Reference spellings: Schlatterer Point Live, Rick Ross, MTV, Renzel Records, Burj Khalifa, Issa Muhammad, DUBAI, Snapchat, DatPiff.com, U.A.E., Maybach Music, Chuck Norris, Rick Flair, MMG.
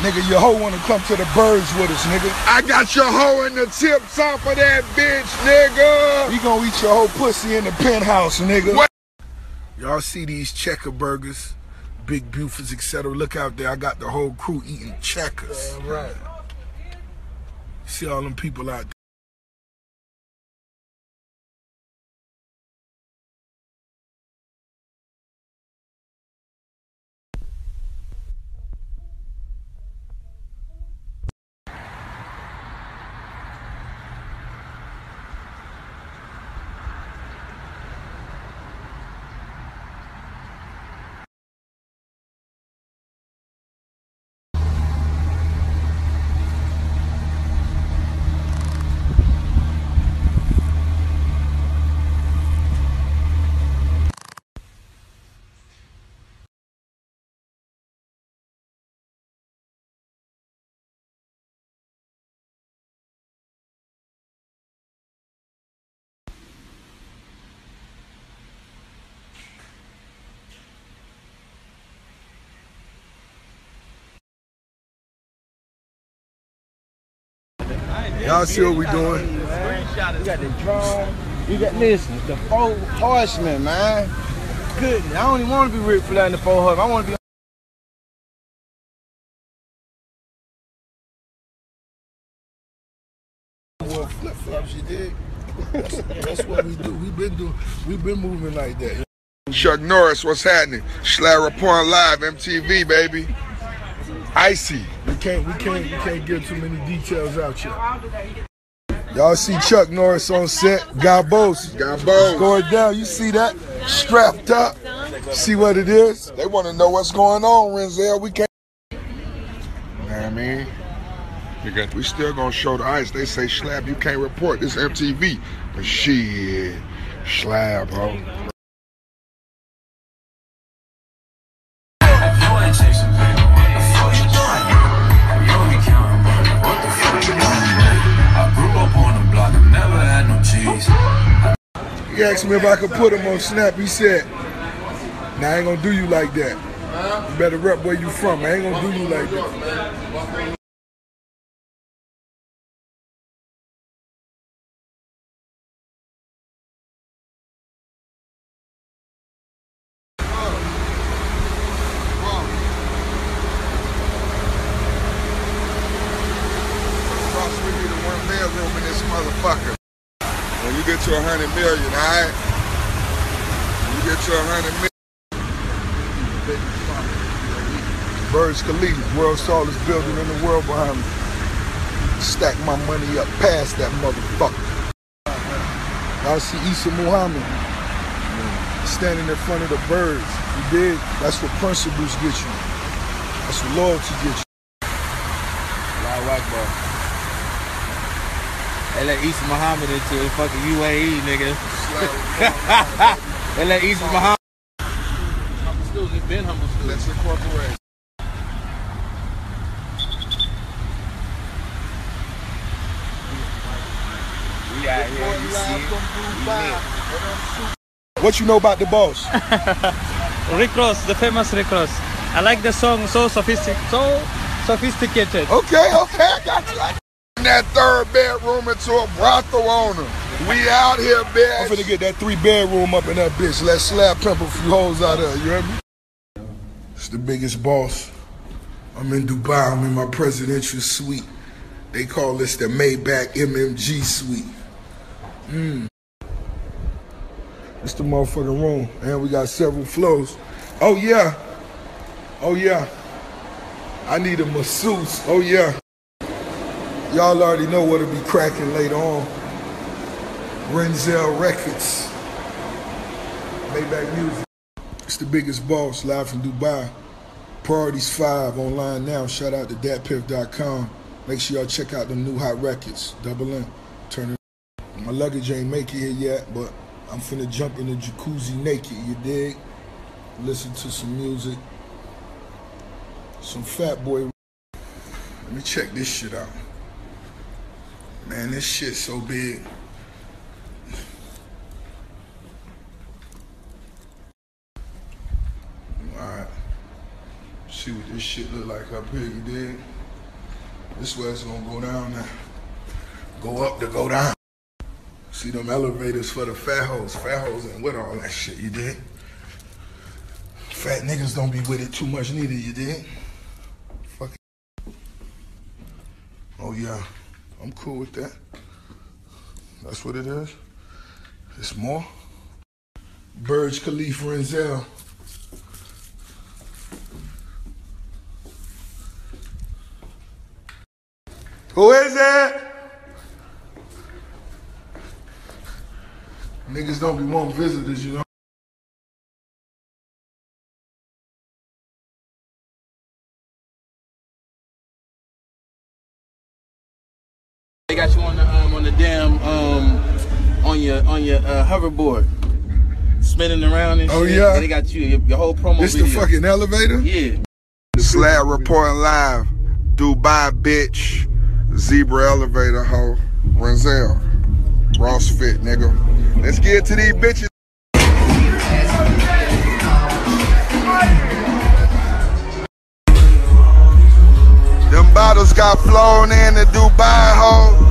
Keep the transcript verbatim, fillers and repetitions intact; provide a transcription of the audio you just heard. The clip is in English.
Nigga, your hoe wanna come to the birds with us, nigga. I got your hoe in the tips off of that bitch, nigga. We gonna eat your whole pussy in the penthouse, nigga. Y'all see these checker burgers, big bufers, et cetera. Look out there, I got the whole crew eating checkers. Damn right. See all them people out there. Y'all see what we doing? We got the drone. We got, listen, the four horsemen, man. Goodness, I don't even want to be Rick Flair in the four horsemen. I want to be. Well, flip flops, you dig? That's, that's what we do. We've been doing. We've been moving like that. Chuck Norris, what's happening? Schlatterer Point Live, M T V, baby. Icy. We can't, we can't, we can't give too many details out here. Y'all see Chuck Norris on set. Gabos. Gabos. Going down. You see that? Strapped up. See what it is? They want to know what's going on, Renzel. We can't. You know what I mean? We still going to show the ice. They say, Slab, you can't report. This M T V. But shit. Slab, bro. He asked me if I could put him on Snap. He said, "Nah, I ain't gonna do you like that. You better rep where you from. I ain't gonna do you like that." To a hundred million, all right? You get to a hundred million. Burj Khalifa, world's tallest building in the world behind me. Stack my money up past that motherfucker. I see Issa Muhammad standing in front of the birds. You dig? That's what principles get you. That's what loyalty gets you. Allahu Akbar. They let Issa Muhammad into a fucking U A E, nigga. They let Issa Muhammad. Humble students, they've been humble students. Let's incorporate. We out here, you see it. What you know about the boss? Rick Ross, the famous Rick Ross. I like the song, so sophisticated. So sophisticated. Okay, okay, I got you. That third bedroom into a brothel owner. We out here, bitch. I'm finna get that three bedroom up in that bitch. Let's slap pimp a few hoes out of here, you hear me? It's the biggest boss. I'm in Dubai, I'm in my presidential suite. They call this the Maybach M M G suite. Mm. It's the motherfucking room, and we got several floors. Oh yeah, oh yeah. I need a masseuse, oh yeah. Y'all already know what'll be cracking later on. Renzel Records. Maybach Music. It's the biggest boss, live from Dubai. Priorities five, online now. Shout out to Dat Piff dot com. Make sure y'all check out them new hot records. Double M. Turn it. My luggage ain't make it here yet, but I'm finna jump in the jacuzzi naked, you dig? Listen to some music. Some fat boy. Let me check this shit out. Man, this shit's so big. All right. see what this shit look like up here, you dig? This way it's gonna go down now. Go up to go down. See them elevators for the fat hoes. Fat hoes ain't with all that shit, you dig? Fat niggas don't be with it too much neither, you dig? Fuck it. Oh yeah, I'm cool with that. That's what it is. It's more. Burj Khalifa Renzel. Who is it? Niggas don't be wanting visitors, you know? They got you on the um, on the damn um on your on your uh, hoverboard, spinning around and shit. Oh yeah. And they got you your, your whole promo. This video. The fucking elevator. Yeah. Schlatterer Point Live, Dubai bitch, zebra elevator hoe, Renzel, Ross fit nigga. Let's get to these bitches. Them bottles got flown in to Dubai, ho.